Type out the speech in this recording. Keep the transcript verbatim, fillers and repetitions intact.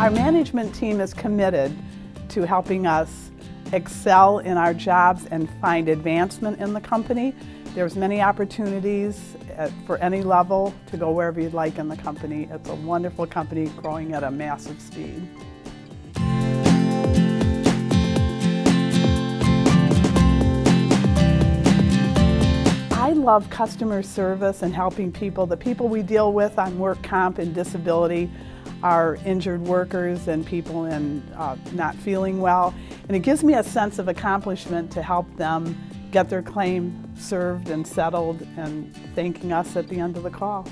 Our management team is committed to helping us excel in our jobs and find advancement in the company. There's many opportunities at, for any level to go wherever you'd like in the company. It's a wonderful company growing at a massive speed. I love customer service and helping people. The people we deal with on work comp and disability are injured workers and people in uh, not feeling well. And it gives me a sense of accomplishment to help them get their claim served and settled and thanking us at the end of the call.